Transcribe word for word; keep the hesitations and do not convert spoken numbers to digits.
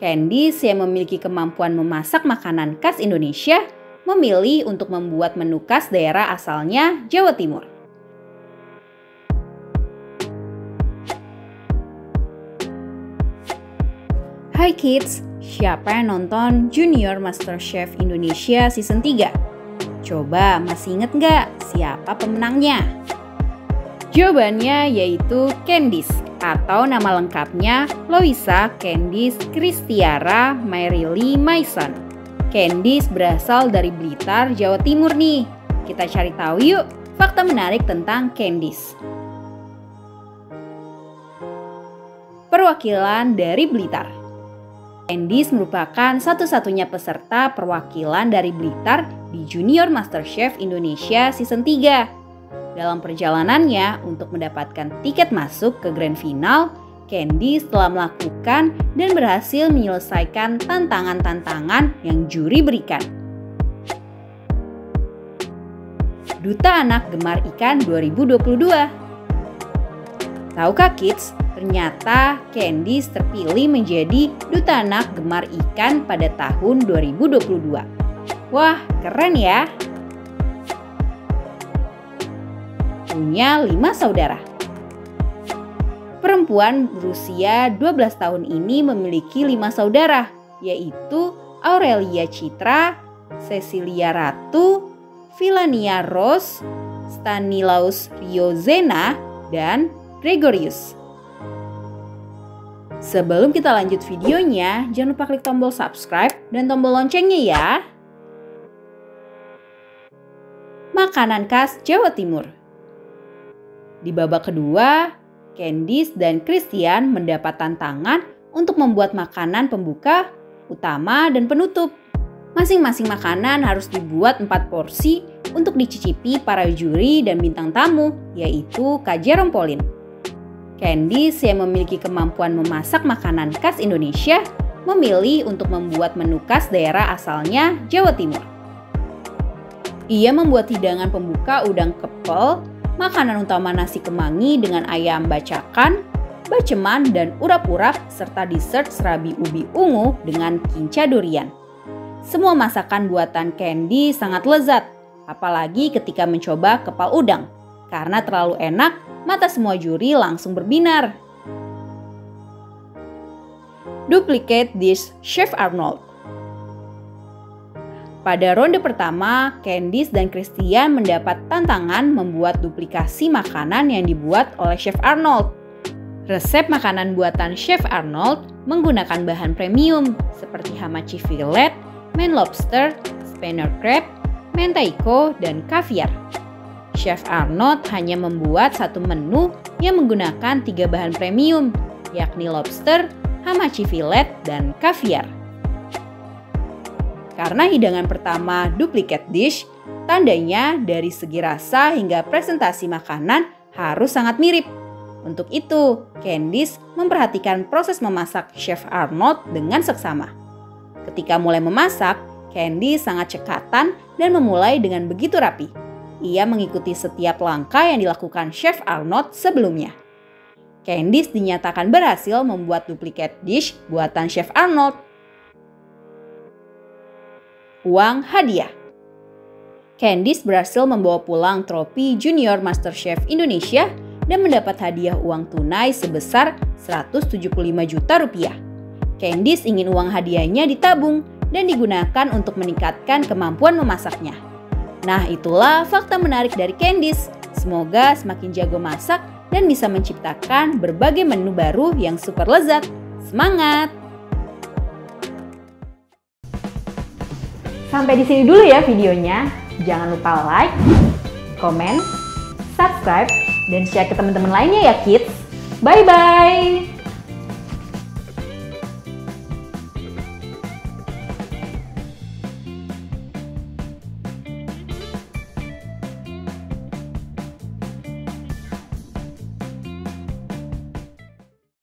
Candice yang memiliki kemampuan memasak makanan khas Indonesia memilih untuk membuat menu khas daerah asalnya, Jawa Timur. Hai kids, siapa yang nonton Junior MasterChef Indonesia Season tiga? Coba masih inget nggak siapa pemenangnya? Jawabannya yaitu Candice, atau nama lengkapnya Louisa Candice Cristiara Mayrilli Mason. Candice berasal dari Blitar, Jawa Timur nih. Kita cari tahu yuk fakta menarik tentang Candice. Perwakilan dari Blitar. Candice merupakan satu-satunya peserta perwakilan dari Blitar di Junior MasterChef Indonesia Season tiga. Dalam perjalanannya untuk mendapatkan tiket masuk ke grand final, Candice telah melakukan dan berhasil menyelesaikan tantangan-tantangan yang juri berikan. Duta Anak Gemar Ikan dua ribu dua puluh dua. Tahukah kids, ternyata Candice terpilih menjadi Duta Anak Gemar Ikan pada tahun dua ribu dua puluh dua. Wah, keren ya! Punya lima saudara. Perempuan berusia dua belas tahun ini memiliki lima saudara, yaitu Aurelia Citra, Cecilia Ratu, Filania Rose, Stanilaus Riozena, dan Gregorius. Sebelum kita lanjut videonya, jangan lupa klik tombol subscribe dan tombol loncengnya ya. Makanan khas Jawa Timur. Di babak kedua, Candice dan Christian mendapat tantangan untuk membuat makanan pembuka, utama, dan penutup. Masing-masing makanan harus dibuat empat porsi untuk dicicipi para juri dan bintang tamu, yaitu Kak Jerom Polin. Candice yang memiliki kemampuan memasak makanan khas Indonesia memilih untuk membuat menu khas daerah asalnya, Jawa Timur. Ia membuat hidangan pembuka udang kepel, makanan utama nasi kemangi dengan ayam bacakan, baceman, dan urap-urap, serta dessert serabi ubi ungu dengan kinca durian. Semua masakan buatan Candy sangat lezat, apalagi ketika mencoba kepal udang. Karena terlalu enak, mata semua juri langsung berbinar. Duplicate dish Chef Arnold. Pada ronde pertama, Candice dan Christian mendapat tantangan membuat duplikasi makanan yang dibuat oleh Chef Arnold. Resep makanan buatan Chef Arnold menggunakan bahan premium seperti hamachi fillet, Maine lobster, spanner crab, mentaiko, dan kaviar. Chef Arnold hanya membuat satu menu yang menggunakan tiga bahan premium, yakni lobster, hamachi fillet, dan kaviar. Karena hidangan pertama duplicate dish, tandanya dari segi rasa hingga presentasi makanan harus sangat mirip. Untuk itu, Candice memperhatikan proses memasak Chef Arnold dengan seksama. Ketika mulai memasak, Candice sangat cekatan dan memulai dengan begitu rapi. Ia mengikuti setiap langkah yang dilakukan Chef Arnold sebelumnya. Candice dinyatakan berhasil membuat duplicate dish buatan Chef Arnold. Uang hadiah. Candice berhasil membawa pulang trofi Junior MasterChef Indonesia dan mendapat hadiah uang tunai sebesar seratus tujuh puluh lima juta rupiah. Candice ingin uang hadiahnya ditabung dan digunakan untuk meningkatkan kemampuan memasaknya. Nah, itulah fakta menarik dari Candice. Semoga semakin jago masak dan bisa menciptakan berbagai menu baru yang super lezat. Semangat! Sampai di sini dulu ya videonya. Jangan lupa like, komen, subscribe, dan share ke teman-teman lainnya ya kids. Bye-bye!